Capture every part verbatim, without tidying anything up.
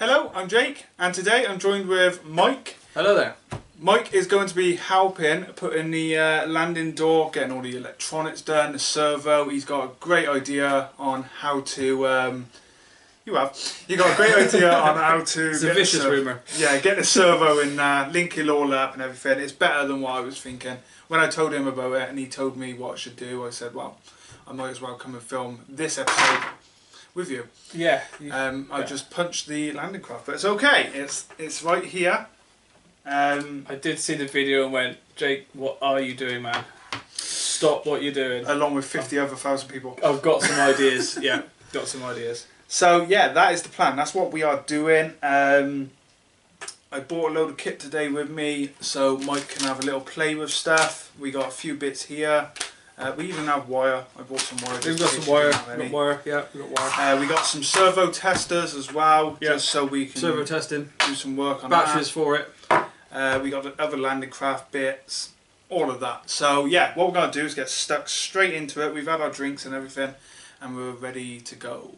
Hello, I'm Jake, and today I'm joined with Mike. Hello there. Mike is going to be helping putting the uh, landing door, getting all the electronics done, the servo. He's got a great idea on how to. Um, you have. You got a great idea on how to. It's get a vicious rumour. Yeah, get the servo in there, link it all up, and everything. It's better than what I was thinking. When I told him about it, and he told me what I should do, I said, "Well, I might as well come and film this episode." With you, yeah. You, um, I yeah. just punched the landing craft, but it's okay. It's it's right here. Um, I did see the video and went, Jake, what are you doing, man? Stop what you're doing. Along with fifty I've, other thousand people. I've got some ideas. Yeah, got some ideas. So yeah, that is the plan. That's what we are doing. Um, I bought a load of kit today with me, so Mike can have a little play with stuff. We got a few bits here. Uh, we even have wire. I bought some wire. We've got some wire. Got wire. Yeah, we got wire. Uh, we got some servo testers as well, yeah. Just so we can servo testing. Do some work on batteries that. For it. Uh, we got the other landing craft bits, all of that. So yeah, what we're gonna do is get stuck straight into it. We've had our drinks and everything, and we're ready to go.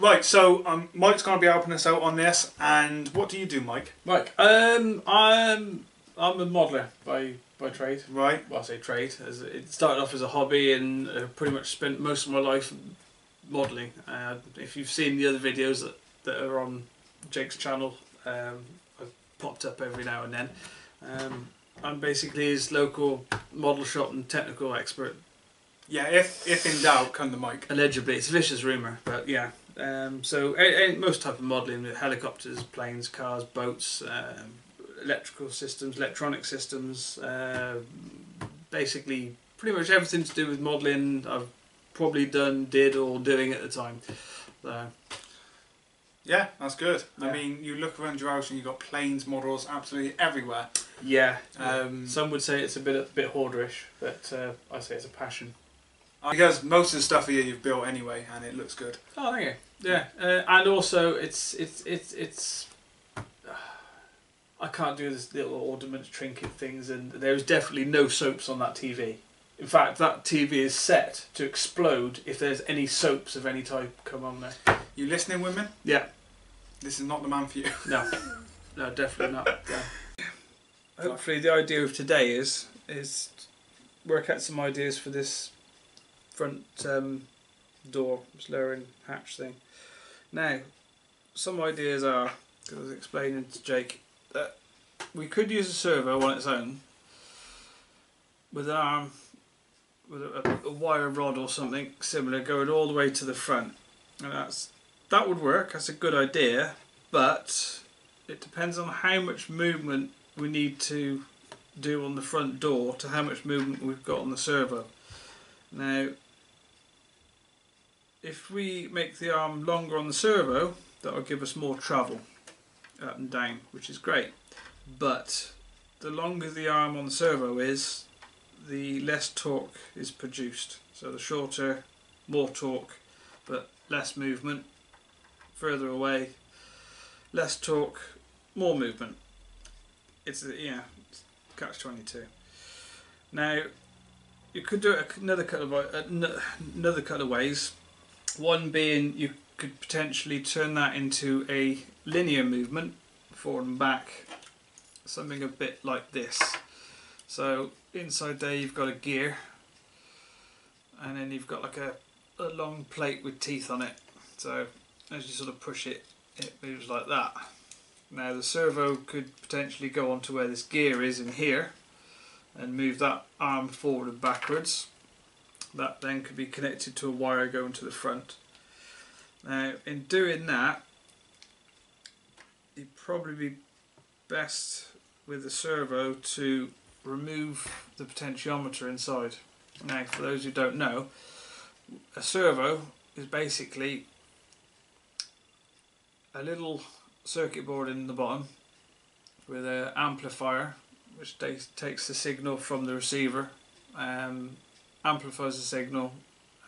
Right. So um, Mike's gonna be helping us out on this. And what do you do, Mike? Mike. Um, I'm I'm a modeler by. By trade, right? Well, I say trade. As it started off as a hobby, and uh, pretty much spent most of my life modelling. Uh, if you've seen the other videos that that are on Jake's channel, um, I've popped up every now and then. Um, I'm basically his local model shop and technical expert. Yeah, if if in doubt, come to Mike. Allegedly, it's a vicious rumour, but yeah. Um, so a, a, most type of modelling: helicopters, planes, cars, boats. Um, electrical systems, electronic systems, uh, basically pretty much everything to do with modelling I've probably done, did or doing at the time. So. Yeah, that's good. Yeah. I mean, you look around your house and you've got planes, models absolutely everywhere. Yeah, um, some would say it's a bit a bit hoarderish, but uh, I say it's a passion. Because most of the stuff here you've built anyway and it looks good. Oh, thank you. Yeah, uh, and also it's, it's, it's, it's I can't do this little ornament trinket things, and there's definitely no soaps on that T V. In fact, that T V is set to explode if there's any soaps of any type come on there. You listening, women? Yeah. This is not the man for you. No. No, definitely not. Yeah. Hopefully the idea of today is is work out some ideas for this front um, door, lowering hatch thing. Now, some ideas are, because I was explaining to Jake, that we could use a servo on its own with an arm, with a, a wire rod or something similar going all the way to the front, and that's that would work. That's a good idea, but it depends on how much movement we need to do on the front door to how much movement we've got on the servo. Now, if we make the arm longer on the servo, that will give us more travel up and down, which is great, but the longer the arm on the servo is, the less torque is produced. So the shorter, more torque, but less movement. Further away, less torque, more movement. It's a, yeah, catch twenty-two. Now you could do it another couple of another couple of ways. One being you could potentially turn that into a linear movement, forward and back, something a bit like this. So inside there you've got a gear, and then you've got like a, a long plate with teeth on it. So as you sort of push it, it moves like that. Now the servo could potentially go onto where this gear is in here and move that arm forward and backwards. That then could be connected to a wire going to the front. Now, in doing that, it'd probably be best with the servo to remove the potentiometer inside. Now, for those who don't know, a servo is basically a little circuit board in the bottom with an amplifier, which takes the signal from the receiver, um, amplifies the signal,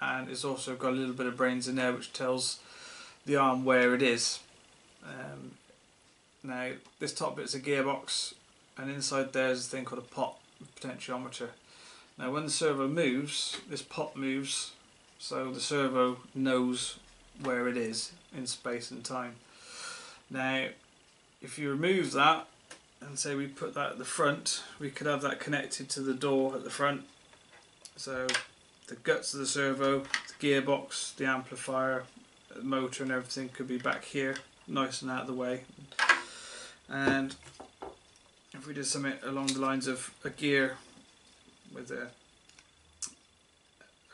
and it's also got a little bit of brains in there which tells the arm where it is. Um, now this top bit's a gearbox, and inside there's a thing called a pot potentiometer. Now when the servo moves, this pot moves, so the servo knows where it is in space and time. Now, if you remove that and say we put that at the front, we could have that connected to the door at the front. So the guts of the servo, the gearbox, the amplifier, the motor and everything could be back here, nice and out of the way. And if we did something along the lines of a gear with a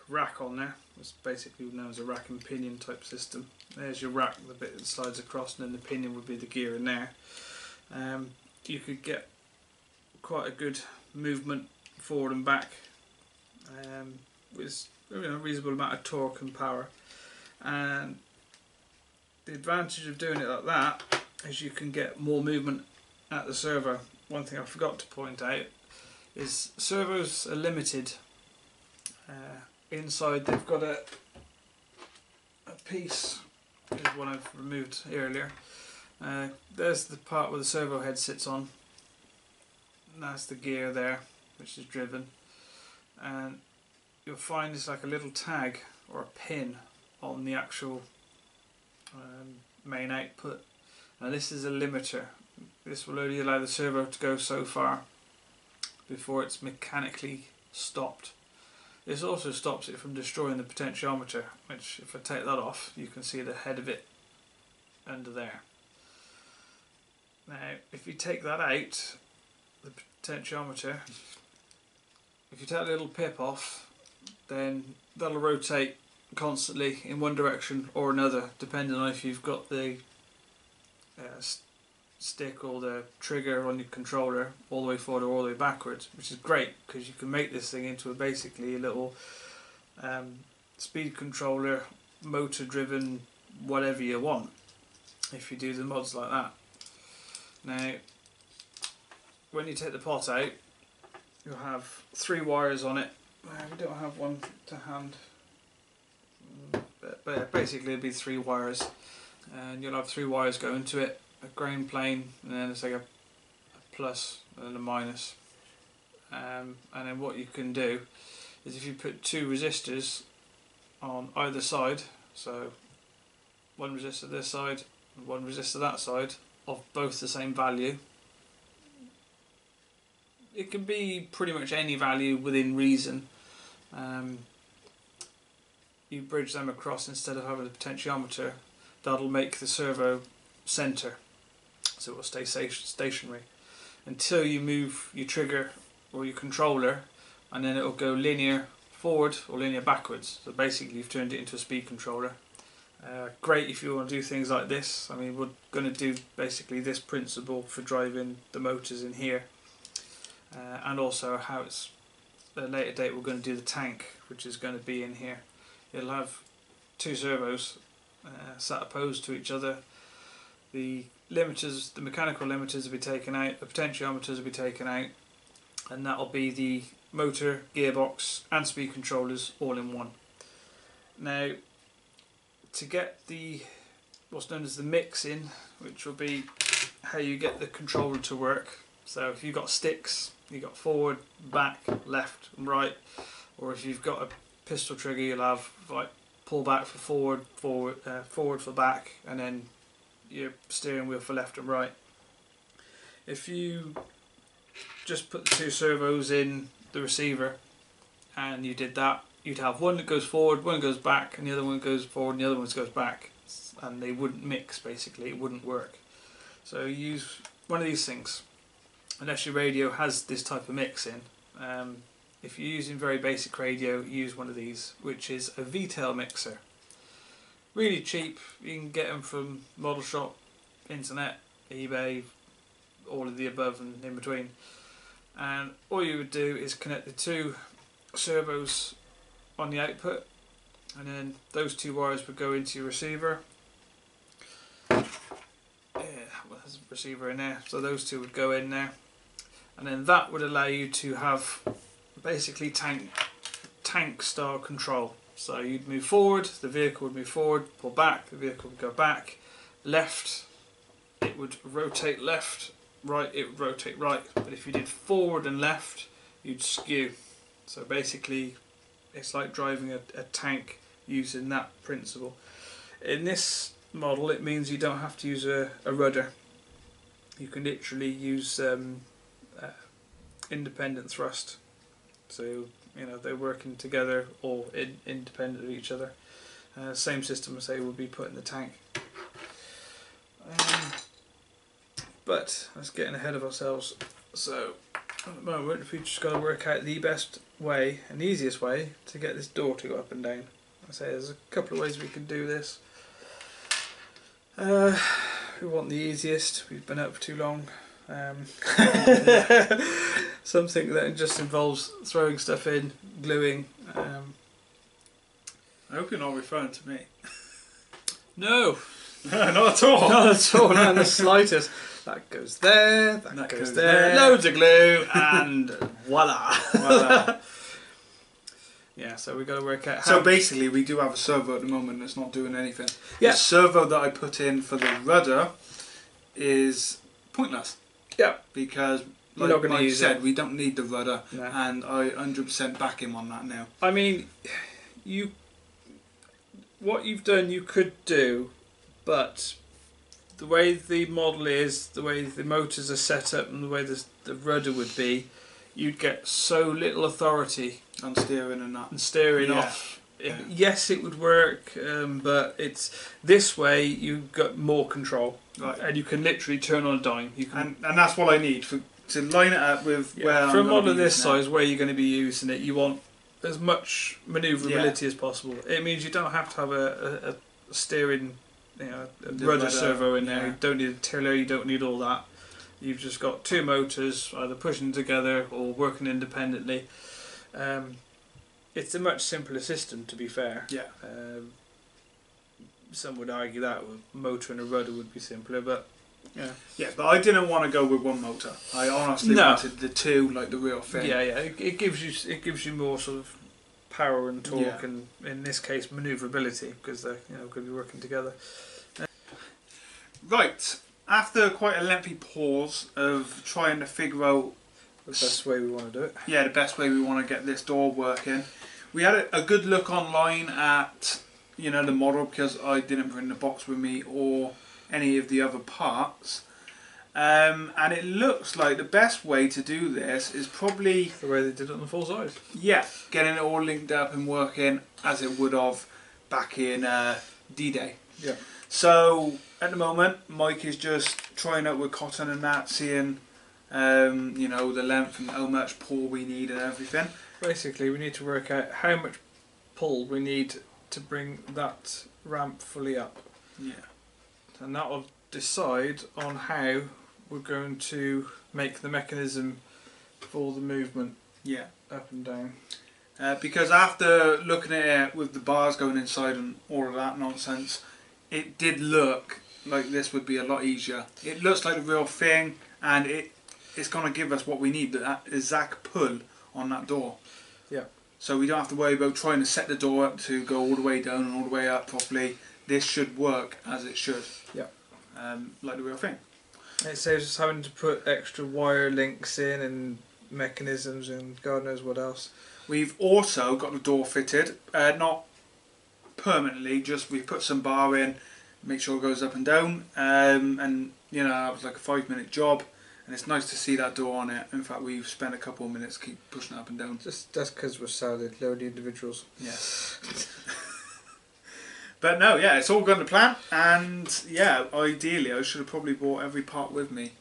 rack on there, it's basically known as a rack and pinion type system. There's your rack, the bit that slides across, and then the pinion would be the gear in there. Um, you could get quite a good movement forward and back um, with you know, a reasonable amount of torque and power. And the advantage of doing it like that is you can get more movement at the servo. One thing I forgot to point out is servos are limited. Uh, inside they've got a, a piece, is one I've removed earlier. Uh, there's the part where the servo head sits on, and that's the gear there which is driven, and you'll find it's like a little tag or a pin on the actual um, main output. Now this is a limiter. This will only allow the servo to go so far before it's mechanically stopped. This also stops it from destroying the potentiometer, which if I take that off, you can see the head of it under there. Now if you take that out, the potentiometer, if you take that little pip off, then that'll rotate constantly in one direction or another, depending on if you've got the uh, stick or the trigger on your controller all the way forward or all the way backwards, which is great because you can make this thing into a basically a little um, speed controller, motor driven, whatever you want if you do the mods like that. Now when you take the pot out, you'll have three wires on it. We don't have one to hand, but basically it'll be three wires, and you'll have three wires go into it, a ground plane, and then it's like a, a plus and a minus. Um, and then what you can do is if you put two resistors on either side, so one resistor this side and one resistor that side, of both the same value, it can be pretty much any value within reason, um, you bridge them across instead of having a potentiometer. That'll make the servo center, so it will stay stationary until you move your trigger or your controller, and then it will go linear forward or linear backwards. So basically you've turned it into a speed controller. Uh, great if you want to do things like this. I mean, we're going to do basically this principle for driving the motors in here, uh, and also how it's at a later date we're going to do the tank, which is going to be in here. It'll have two servos uh, sat opposed to each other. The limiters, the mechanical limiters will be taken out, the potentiometers will be taken out, and that'll be the motor, gearbox and speed controllers all in one. Now to get the what's known as the mix in, which will be how you get the controller to work. So if you've got sticks, you've got forward, back, left and right, or if you've got a pistol trigger, you'll have like pull back for forward, forward, uh, forward for back, and then your steering wheel for left and right. If you just put the two servos in the receiver and you did that, you'd have one that goes forward, one that goes back, and the other one goes forward and the other one goes back, and they wouldn't mix. Basically it wouldn't work. So you use one of these things unless your radio has this type of mix in. Um, if you're using very basic radio, use one of these, which is a V-tail mixer. Really cheap, you can get them from model shop, internet, eBay, all of the above and in between. And all you would do is connect the two servos on the output, and then those two wires would go into your receiver. Yeah, well, there's a receiver in there, so those two would go in there, and then that would allow you to have basically tank tank style control. So you'd move forward, the vehicle would move forward, pull back, the vehicle would go back, left, it would rotate left, right, it would rotate right. But if you did forward and left, you'd skew. So basically it's like driving a, a tank using that principle. In this model, it means you don't have to use a, a rudder. You can literally use um, uh, independent thrust. So, you know, they're working together or in, independent of each other. Uh, same system, say, would be put in the tank. Um, but that's getting ahead of ourselves. So at the moment, we've just got to work out the best way and the easiest way to get this door to go up and down. I say there's a couple of ways we can do this. Uh, we want the easiest. We've been up for too long. Um, something that just involves throwing stuff in, gluing. Um, I hope you're not referring to me. No. No, not at all. Not at all, not in the slightest. That goes there, that, that goes, goes there. there. Loads of glue, and voila. voila. Yeah, so we've got to work out how... So basically we do have a servo at the moment that's not doing anything. Yeah. The servo that I put in for the rudder is pointless. Yeah. Because... Like, not like use said, it. we don't need the rudder, no. And I one hundred percent back him on that now. I mean, you, what you've done you could do, but the way the model is, the way the motors are set up and the way the, the rudder would be, you'd get so little authority on steering and that. And steering yeah. off. Yeah. It, yes, it would work, um, but it's this way you've got more control. Right. And you can literally turn on a dime. You can, and, and that's what I need for... To line it up with yeah. where for I'm a model of this size, it. where you're going to be using it, you want as much manoeuvrability yeah. as possible. It means you don't have to have a, a, a steering, you know, a rudder, rudder servo in there. Yeah. You don't need a tiller. You don't need all that. You've just got two motors either pushing together or working independently. Um, it's a much simpler system, to be fair. Yeah. Um, some would argue that a motor and a rudder would be simpler, but. Yeah, yeah, but I didn't want to go with one motor. I honestly no. wanted the two, like the real thing. Yeah, yeah. It, it gives you, it gives you more sort of power and torque, yeah. and in this case, manoeuvrability, because they're, you know, going to be working together. Right. After quite a lengthy pause of trying to figure out the best way we want to do it. Yeah, the best way we want to get this door working. We had a, a good look online at, you know, the model, because I didn't bring the box with me or any of the other parts, um, and it looks like the best way to do this is probably the way they did it on the full size. Yeah, getting it all linked up and working as it would have back in uh, D-Day. Yeah. So at the moment, Mike is just trying out with cotton and that, seeing um, you know, the length and how much pull we need and everything. Basically, we need to work out how much pull we need to bring that ramp fully up. Yeah. And that will decide on how we're going to make the mechanism for the movement yeah. up and down. Uh, because after looking at it with the bars going inside and all of that nonsense, it did look like this would be a lot easier. It looks like the real thing, and it it's going to give us what we need, that exact pull on that door. Yeah. So we don't have to worry about trying to set the door up to go all the way down and all the way up properly. This should work as it should. Yeah. Um, like the real thing. It saves us having to put extra wire links in and mechanisms and God knows what else. We've also got the door fitted, uh, not permanently, just we put some bar in, make sure it goes up and down, um, and you know, that was like a five minute job, and it's nice to see that door on it. In fact, we've spent a couple of minutes keep pushing it up and down. Just that's because we're solid, lonely individuals. Yes. But no, yeah, it's all gone to plan, and yeah, ideally I should have probably brought every part with me.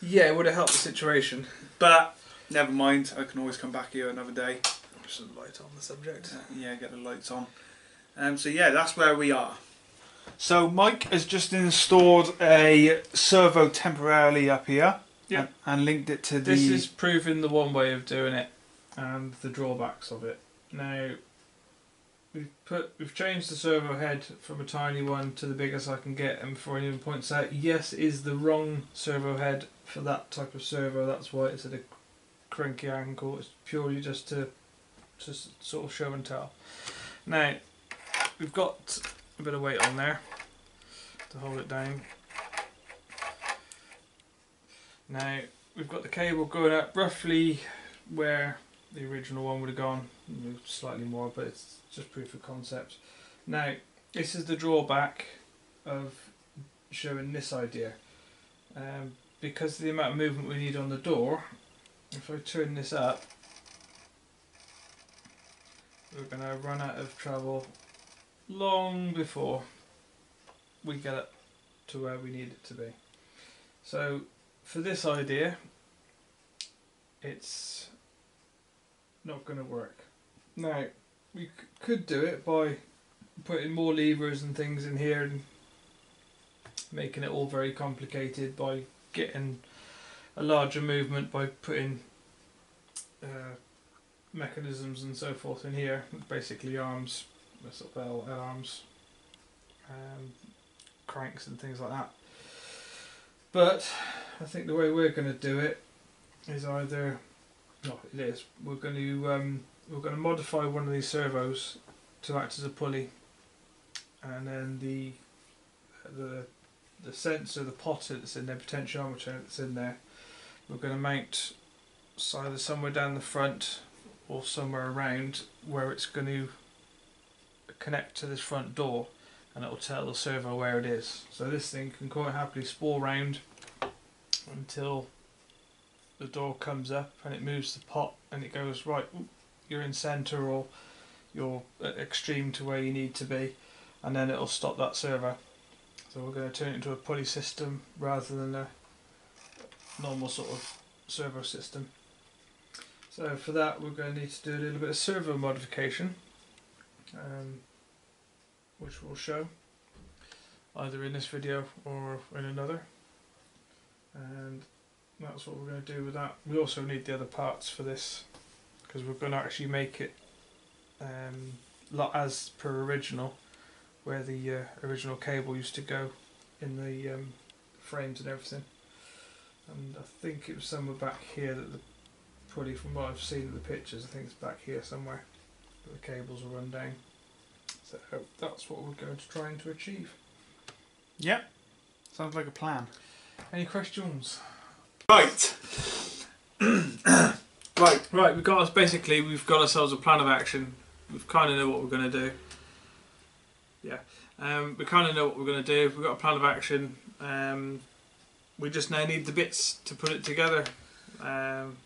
Yeah, it would have helped the situation. But never mind, I can always come back here another day. Put some light on the subject. Yeah, get the lights on. Um, so yeah, that's where we are. So Mike has just installed a servo temporarily up here. Yeah. And, and linked it to the... This is proving the one way of doing it, and the drawbacks of it. Now... We've put we've changed the servo head from a tiny one to the biggest I can get, and before anyone points out, yes, is the wrong servo head for that type of servo. That's why it's at a cranky angle. It's purely just to just sort of show and tell. Now we've got a bit of weight on there to hold it down. Now we've got the cable going up roughly where the original one would have gone, slightly more, but it's just proof of concept. Now, this is the drawback of showing this idea, um, because of the amount of movement we need on the door. If I turn this up, we're going to run out of travel long before we get it to where we need it to be. So for this idea, it's not going to work. Now, we c could do it by putting more levers and things in here and making it all very complicated by getting a larger movement by putting uh, mechanisms and so forth in here, basically arms, sort of L arms, um, cranks and things like that. But I think the way we're going to do it is either, no, it is we're going to um, we're going to modify one of these servos to act as a pulley, and then the the the sensor, the potter that's in there, potentiometer that's in there, we're going to mount either somewhere down the front or somewhere around where it's going to connect to this front door, and it will tell the servo where it is. So this thing can quite happily spool round until the door comes up and it moves the pot and it goes, right, you're in centre or you're at extreme to where you need to be, and then it'll stop that servo. So we're going to turn it into a pulley system rather than a normal sort of servo system. So for that we're going to need to do a little bit of servo modification, um, which we'll show either in this video or in another, and that's what we're going to do with that. We also need the other parts for this because we're going to actually make it um, as per original, where the uh, original cable used to go in the um, frames and everything. And I think it was somewhere back here that the pulley, from what I've seen in the pictures, I think it's back here somewhere that the cables will run down. So that's what we're going to try and to achieve. Yep, sounds like a plan. Any questions? Right. right, right. We've got us basically. We've got ourselves a plan of action. We kind of know what we're going to do. Yeah, um, we kind of know what we're going to do. We've got a plan of action. Um, we just now need the bits to put it together. Um,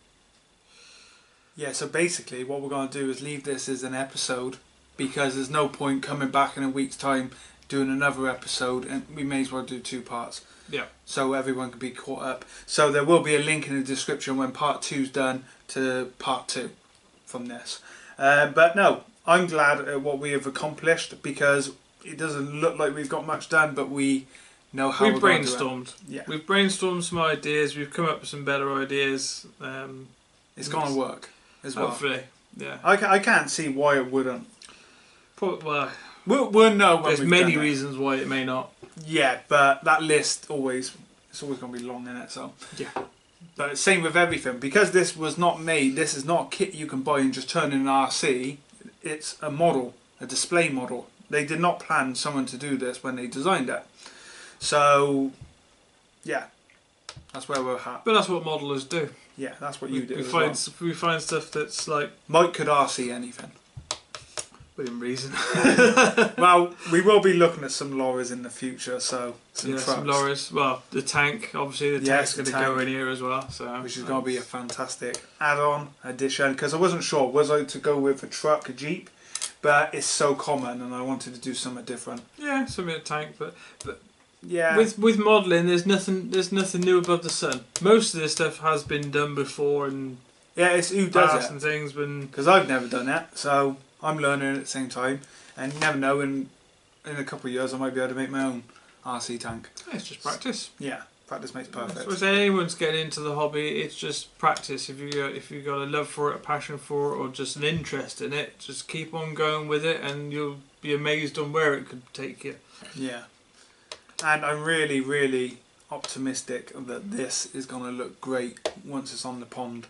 yeah. So basically, what we're going to do is leave this as an episode, because there's no point coming back in a week's time doing another episode, and we may as well do two parts. Yeah. So everyone can be caught up. So there will be a link in the description when part two's done to part two from this. Uh, but no, I'm glad at what we have accomplished, because it doesn't look like we've got much done, but we know how we've brainstormed. Yeah. We've brainstormed some ideas. We've come up with some better ideas. Um, it's gonna work as well. Hopefully. Yeah. I ca I can't see why it wouldn't. Probably. Well, We'll, we'll know when we've done it. There's many reasons why it may not. Yeah, but that list always, it's always going to be long in it, so. Yeah. But same with everything. Because this was not made, this is not a kit you can buy and just turn in an R C. It's a model, a display model. They did not plan someone to do this when they designed it. So, yeah. That's where we're at. But that's what modelers do. Yeah, that's what we, you do we find well. We find stuff that's like... Mike could R C anything. Within reason. Well, we will be looking at some lorries in the future, so some yeah, trucks. Some lorries. Well, the tank, obviously, the yes, tank's going to go in here as well. So which is going to be a fantastic add-on addition, because I wasn't sure was I to go with a truck, a jeep, but it's so common, and I wanted to do something different. Yeah, something a tank, but, but yeah, with with modelling, there's nothing there's nothing new above the sun. Most of this stuff has been done before, and yeah, it's who does it and things, because I've never done that, so. I'm learning at the same time, and you never know, in, in a couple of years I might be able to make my own R C tank. Yeah, it's just practice. Yeah, practice makes perfect. If anyone's getting into the hobby, it's just practice. If, you got, if you've got a love for it, a passion for it, or just an interest in it, just keep on going with it, and you'll be amazed on where it could take you. Yeah. And I'm really, really optimistic that this is going to look great once it's on the pond,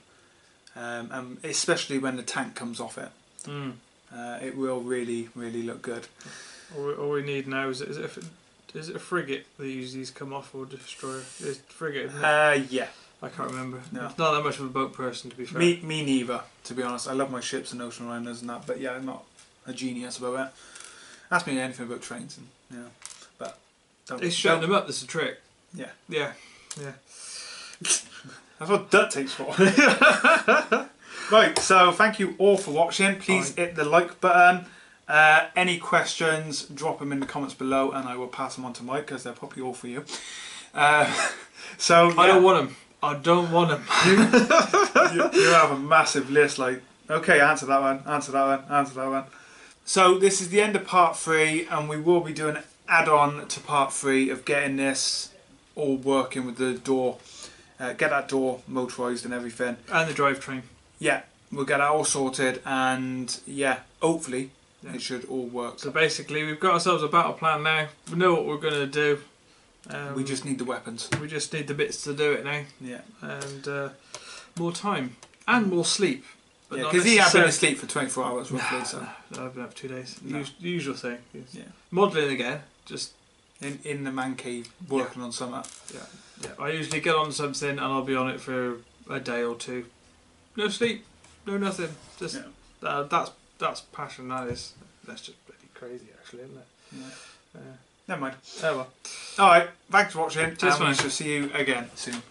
um, and especially when the tank comes off it. Mm. Uh, it will really, really look good. All we, all we need now is, is, it a, is it a frigate that usually come off, or destroyer? It's frigate, isn't it? Uh, yeah. I can't remember. No. It's not that much of a boat person, to be fair. Me, me neither, to be honest. I love my ships and ocean liners and that, but yeah, I'm not a genius about it. Ask me anything about trains and, you know, but Don't, it's shutting them up that's the trick. Yeah. Yeah. Yeah. That's what duct tape's for. Right, so thank you all for watching. Please Bye. hit the like button. Uh, any questions, drop them in the comments below and I will pass them on to Mike because they're probably all for you. Uh, so yeah. I don't want them. I don't want them. you, you, you have a massive list like, okay, answer that one, answer that one, answer that one. So this is the end of part three and we will be doing an add-on to part three of getting this all working with the door. Uh, get that door motorised and everything. And the drivetrain. Yeah, we'll get that all sorted and yeah, hopefully yeah. it should all work. So basically we've got ourselves a battle plan now. We know what we're going to do. Um, we just need the weapons. We just need the bits to do it now. Yeah. And uh, more time. And more sleep. Yeah, because he has been asleep for twenty-four hours roughly. Nah, so. nah, I've been up two days. Nah. Us usual thing. Yes. Yeah. Modelling again. Just in, in the man cave working yeah. on something. Yeah. Yeah, I usually get on something and I'll be on it for a day or two. No sleep, no nothing. Just yeah. uh, that's that's passion. That is. That's just bloody crazy, actually, isn't it? Yeah. Uh, Never mind. Oh well. All right. Thanks for watching. Cheers, and we shall see you again soon.